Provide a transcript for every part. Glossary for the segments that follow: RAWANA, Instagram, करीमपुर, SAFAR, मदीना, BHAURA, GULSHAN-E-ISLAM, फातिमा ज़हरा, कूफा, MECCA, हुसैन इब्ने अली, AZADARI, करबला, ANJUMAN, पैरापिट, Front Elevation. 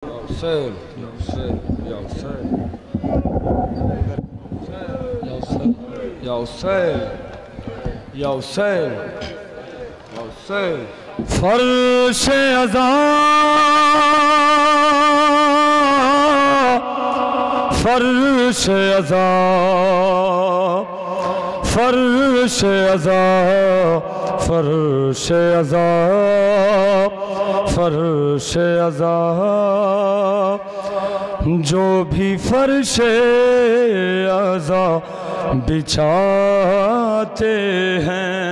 फर्श अज़ा फर्श अज़ा फर्श अज़ा फर्श अज़ा फर्श अज़ा जो भी फर्श अज़ा बिछाते हैं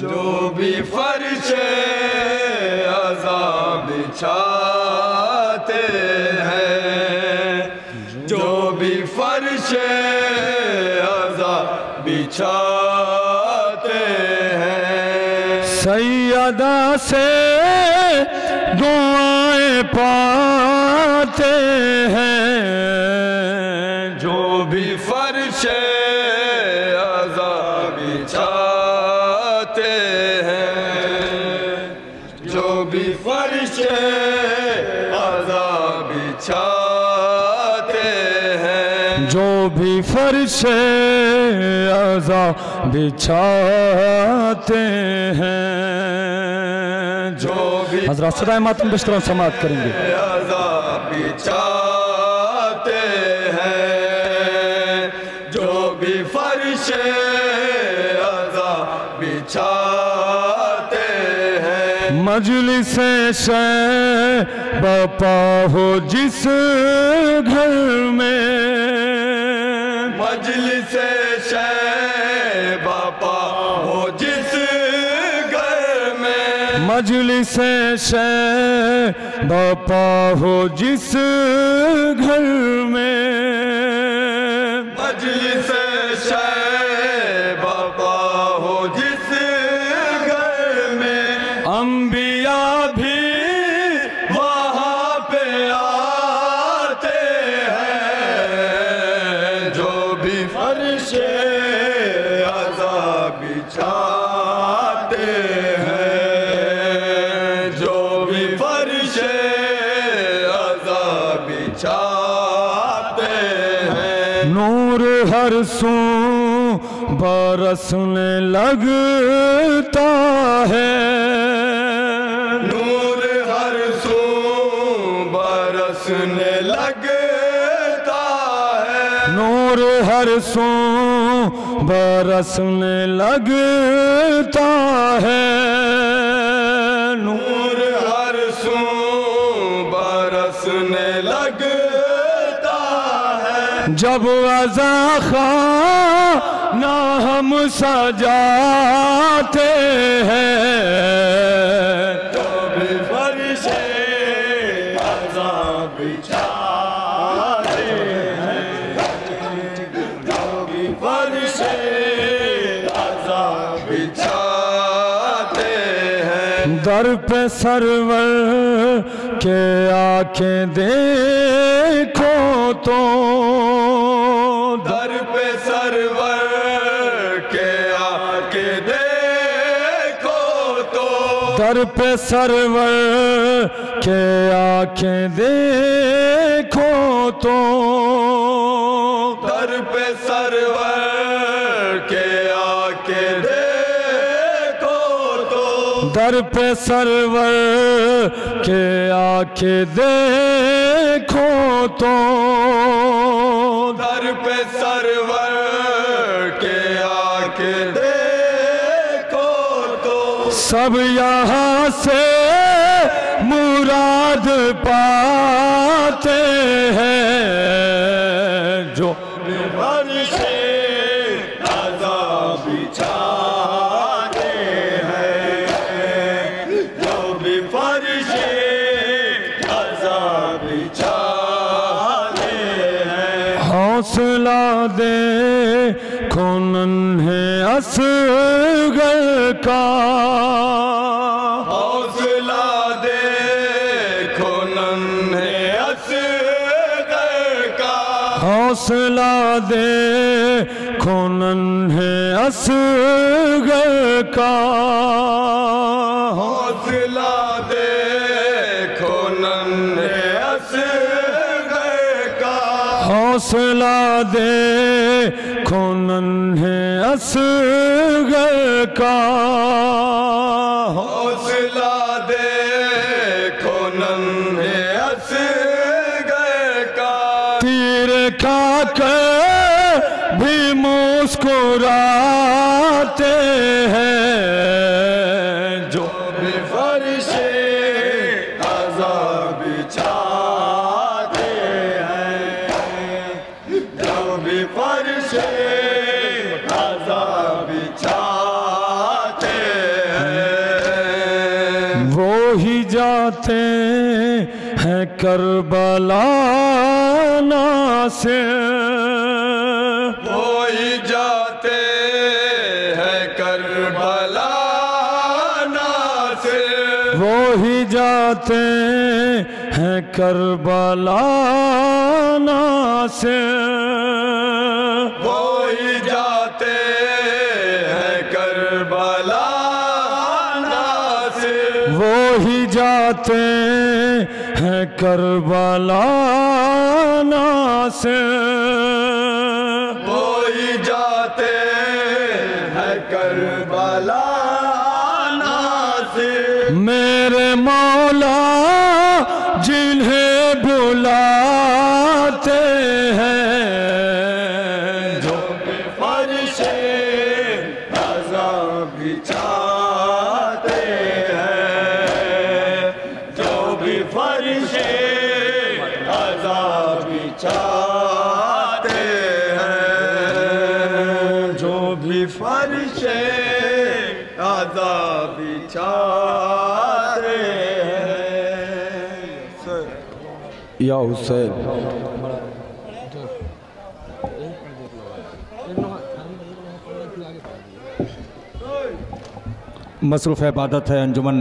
जो भी फर्श अज़ा बिछाते हैं जो भी फर्श अज़ा बिछाते हैं सैयदा से दुआएं पाते हैं जो भी फर्श अज़ा बिछाते हैं जो भी फर्श अज़ा बिछाते हैं जो भी फर्श अज़ा बिछाते हैं जो भी हज़रात सदाए मातम बिश्तरों समाअत करेंगे अज़ा बिछाते हैं जो भी फर्श अज़ा बिछाते हैं मजलिस से बपा हो जिस घर में मजलिस बापा हो जिस घर में मजलिस बापा हो जिस घर में मजलिस बापा हो जिस घर में अंबिया भी वहाँ पे आते हैं जो भी फर्श बिछाते हैं जो भी फर्श अज़ा बिछाते हैं नूर हर सू बरसने लगता है नूर हर सू बरसने लगता है नूर हर सू बरसने लगता है नूर हर सू बरसने लगता है जब अज़ा खाना हम सजाते हैं तो भी फर्श अज़ा बिछा दर पे सरवर के आंखें देखो तो दर पे सरवर के आंखें देखो तो दर पे सरवर के आंखें देखो तो दर पे सरवर के आंखें दर पे सरवर के आके देखो तो दर पे सरवर के आके देखो तो सब यहाँ से मुराद पाते हैं जो हौसला दे खुनन है असगर का हौसला दे खुनन है असगर का हौसला दे खुनन है असगर का हौसला दे खुनन बस गए का हौसला दे खोनन है असगर का हौसला दे खोनन है असगर का तीर खाकर भी मुस्कुराते हैं जो भी फरिश्ते जाते हैं करबला से वो ही जाते हैं करबला से वो ही जाते हैं करबला से वो ही जाते हैं करबला वो ही जाते हैं करबला से वो ही जाते हैं करबला से मेरे मौला जिन्हें बुलाते हैं जो फर्श आजा बिछा चाहते हैं जो भी फर्शे आजा बिछाते हैं या हुसैन मसरूफ़ इबादत है अंजुमन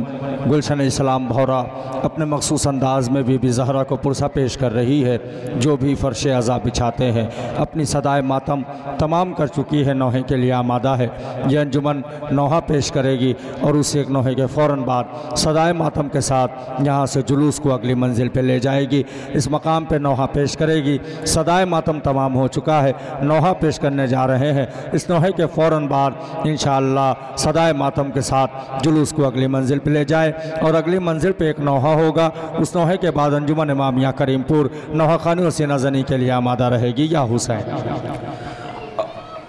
गुलशन इस्लाम भौरा अपने मखसूस अंदाज़ में बीबी ज़हरा को पुरसा पेश कर रही है। जो भी फ़र्श अज़ा बिछाते हैं अपनी सदाए मातम तमाम कर चुकी है, नौहे के लिए आमादा है। यह अंजुमन नौहा पेश करेगी और उसी एक नौहे के फ़ौरन बाद सदाए मातम के साथ यहाँ से जुलूस को अगली मंजिल पर ले जाएगी। इस मकाम पर नौहा पेश करेगी। सदाए मातम तमाम हो चुका है, नौहा पेश करने जा रहे हैं। इस नौहे के फ़ौरन बाद इंशाअल्लाह सदाए मातम के साथ जुलूस को अगली मंजिल पे ले जाए और अगली मंजिल पे एक नौहा होगा। उस नौहे के बाद अंजुमन इमामिया करीमपुर नौहा खानी और सीना जनी के लिए आमादा रहेगी। या हुसैन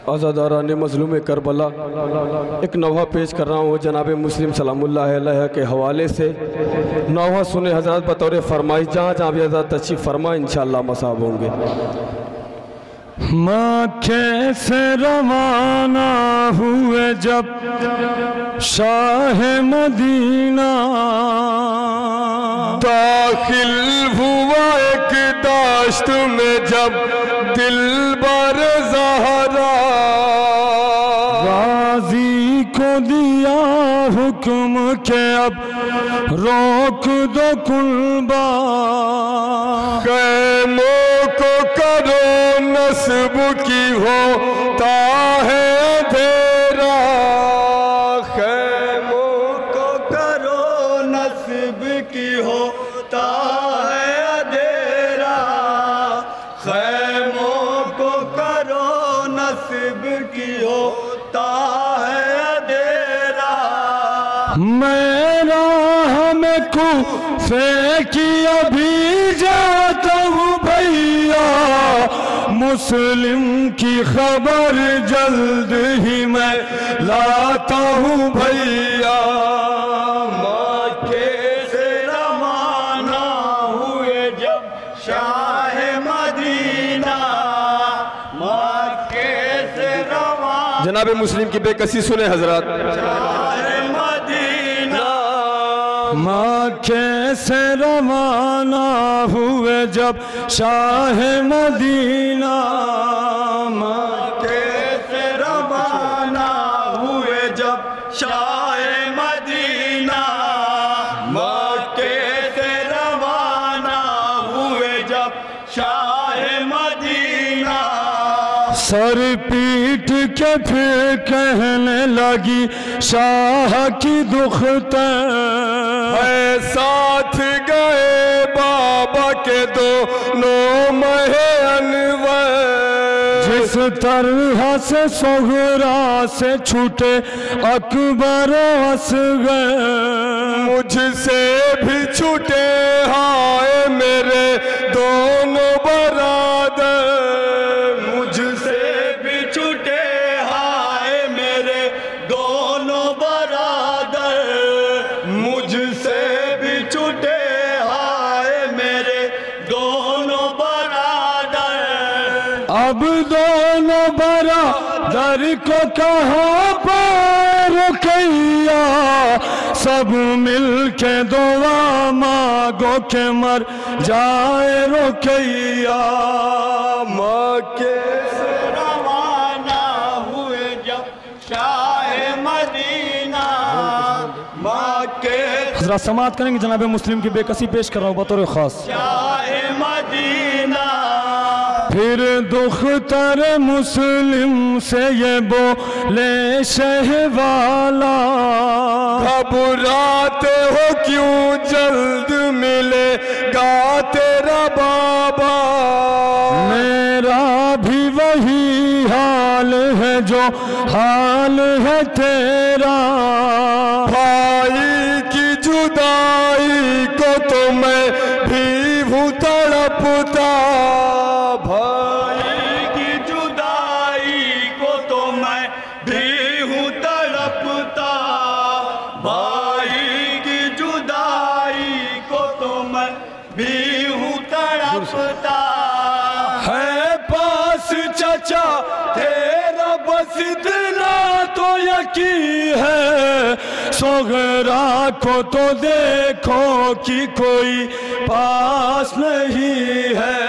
आज़ादारा ने मजलूम करबला एक नौहा पेश कर रहा हूँ जनाब मुस्लिम सलामुल्लाह अलैह के हवाले से। नौहा सुने हजरत बतौर फरमाइश जहाँ जहाँ भी हजरत तशरीफ़ फरमा इंशाअल्लाह मसाब होंगे। माँ कैसे रवाना हुए जब शाह मदीना दाखिल हुआ एक दाश्त में जब दिलबर ज़हरा गाजी को दिया हुक्म के अब रोक दो कुलबा क़ैमो को करो नस्ब की होता है तेरा क़ैमो को करो नस्ब की होता है तेरा क़ैमो को करो नस्ब की होता है तेरा मेरा हमें को फेंकी अभी जाता हूँ भैया मुस्लिम की खबर जल्द ही मैं लाता हूँ भैया। माँ कैसे रवाना हुए जब शाह मदीना माँ कैसे रवाना जनाब मुस्लिम की बेकसी सुने हजरत शाह मदीना माँ कैसे रवाना हुए जब शाह मदीना माँ कैसे रवाना हुए जब शाह मदीना माँ कैसे रवाना हुए जब शाह मदीना सर पीट के फिर कहने लगी शाह की दुखता है साथ गए बाप बाबा के दोनों महे अनवर, जिस तरह से सोहरा से छूटे अकबर असगर, मुझसे भी छूटे हाय मेरे दोनों बरादर, मुझसे भी छूटे हाय मेरे दोनों बरादर, मुझसे भी छूटे हाय मेरे दोनों बरादर। अब दोनों बरादर को कहाँ पर रुकैया, सब मिलके दुआ मांगो के मर जाए रुकैया। मक्के से रवाना हुए जब शाह मदीना, मक्के जरा समाअत करेंगे जनाब मुस्लिम की बेकसी पेश कर रहा हूँ बतौर खास। शाह मदीना फिर दुखतर मुस्लिम से ये बोले शहवाला, घबराते हो क्यों जल्द मिलेगा तेरा बाबा, मेरा भी वही हाल है जो हाल है तेरा, भाई की जुदाई को तो मैं भी हूँ तड़पता, है पास चचा तेरा बस इतना तो यकीन है, सोगरा को तो देखो कि कोई पास नहीं है।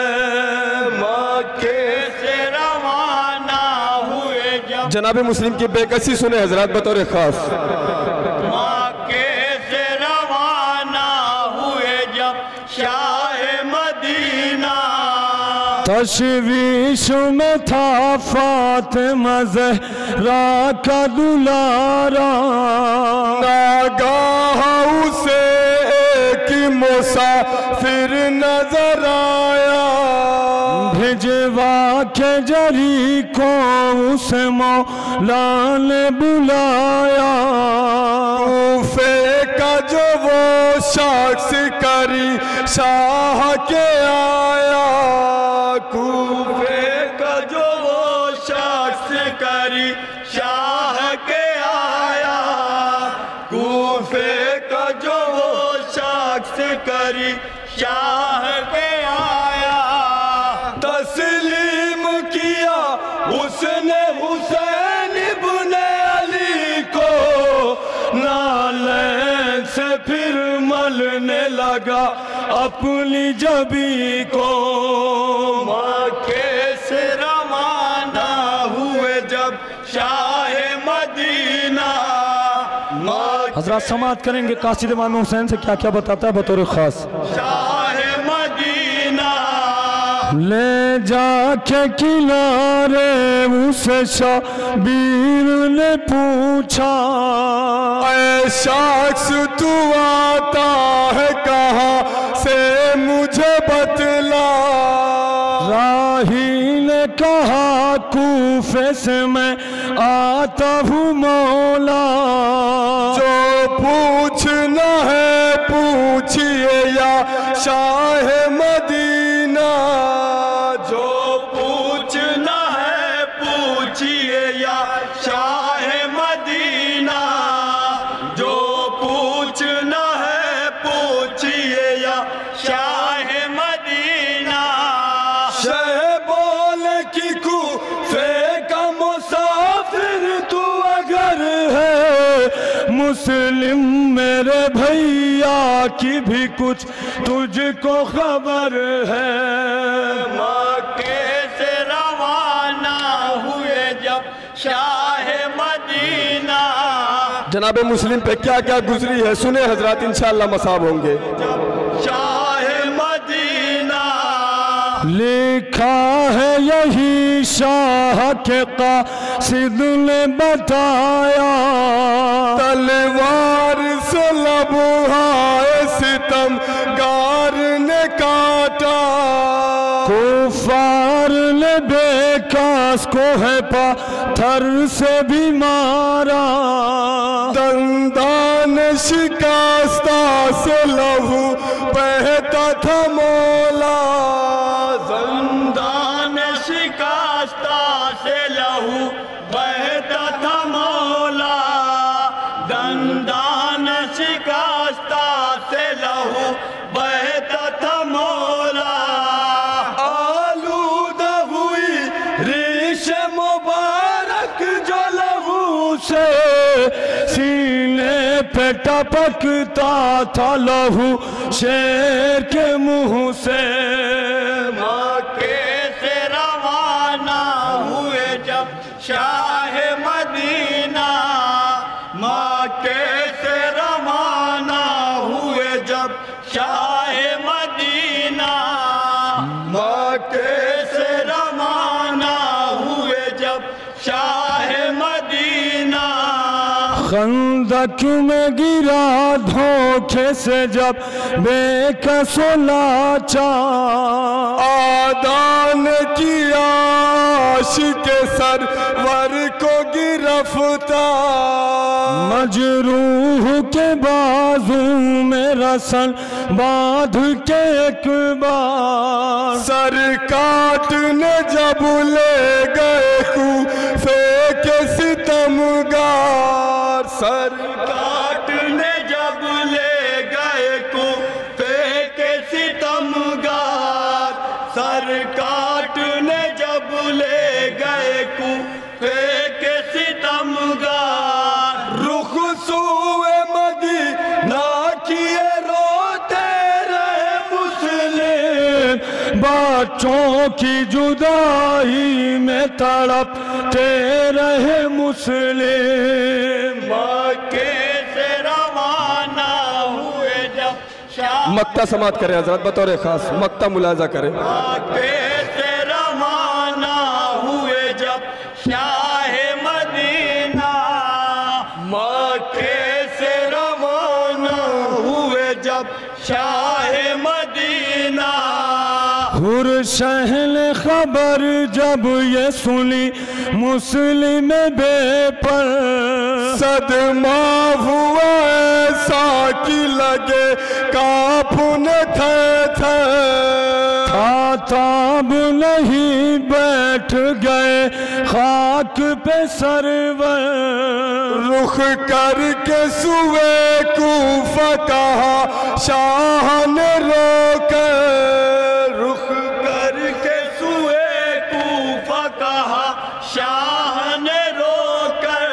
मक्के से रवाना हुए जब जनाब मुस्लिम की बेकसी सुने हजरात बतौर खास। मक्के से रवाना हुए जब शाह तशवीश में था फातिमा ज़हरा का दुलारा, नागाह उसे एक मुसाफिर नजर आया, भिजवा के जरी को उसे मौला ने बुलाया, कूफे का जो वो शख्स करी शाह के आया, कूफे का जो वो शख्स करी शाह के आया, कूफे का जो वो शख्स करी शाह के आया, तस्लीम किया उसने हुसैन इब्ने अली को, नाले से फिर मलने लगा अपनी जबी को। मक्के से रवाना हुए जब शाह मदीना, हजरात समाअत करेंगे कासिद इमाम हुसैन से क्या क्या बताता है बतौर खास। शाह मदीना ले जाके किनारे उसे शाबीर ने पूछा, ऐ शख्स तू आता है कहाँ से मुझे बतला, राही ने कहा कूफे से मैं आता हूँ मौला, जो पूछना है पूछिए या शाह मदीना, जो पूछना है पूछिए या शाह मदीना, जो पूछना है पूछिए या शाह मदीना, शहबोल की कूफे का मुसाफिर तू अगर है, मुस्लिम मेरे भैया की भी कुछ तुझको खबर है। मक्के से रवाना हुए जब शाह मदीना, जनाब मुस्लिम पे क्या क्या गुजरी है सुने हजरात इंशाअल्लाह मसाब होंगे। शाह मदीना लिखा है यही शाह के पास राशिद ने बताया, तलवार से लबुहाए सितमगार ने काटा। कुफार ने देखा उसको है पाथर से भी मारा। दंदान शिकस्ता से लहू बहता था मौला। दंदान शिकस्ता से लहू बहता था मौला। दंदान शिकस्ता से लहू बहता था मौला। आलूदा हुई रीश मुबारक जो लहू से पे टपकता था लहू शेर के मुंह से। मक्के से रवाना हुए जब शाह मदीना। मक्के से रवाना हुए जब शाह मदीना। मक्के से रवाना हुए जब शाह मदीना। खंदक में गिरा धोखे से जब बेकसो लाचा। आदान किया आशिक सरवर को गिरफ्तार। मजरूह के बाजू में रसन बांध के एक बार। सर काटने जब ले गए कूफे के सितमगार। सर काटने जब ले गए कूफे के सितमगार। सर काटने जब ले गए कूफे के सितमगार। रुख सूए मदीना किए रोते रहे मुस्लिम। बच्चों की जुदाई में तड़पते रहे मुस्लिम। मक्के से रवाना हुए जब मक्का समाप्त करें हजरत, बतौर खास मक्का मुलाजा करें। मक्के से रवाना हुए जब शाह मदीना। मक्के से रवाना हुए जब शाह मदीना। हुर्शहल खबर जब ये सुनी मुस्लिम बेपर। सदमा हुआ ऐसा कि लगे कांपने थे। ताब नहीं बैठ गए खाक पे सरवर। रुख करके सुए कूफा कहा शाह ने रोकर। रुख करके सुए कूफा कहा शाह ने रोकर।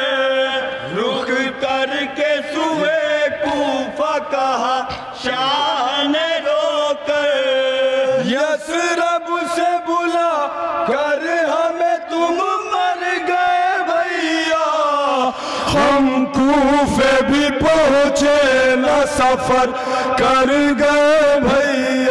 रुख करके सुए कूफा कहा शाह ने रोकर। यसरब से बुला कर हमें तुम मर गए भैया। हम कूफे भी पहुँचे न सफर कर गए भैया।